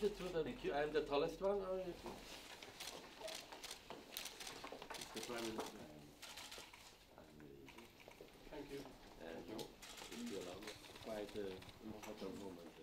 It is with a I am the tallest one. Or it's the Prime Minister. Thank you. And you, if you allow me, quite a important moment.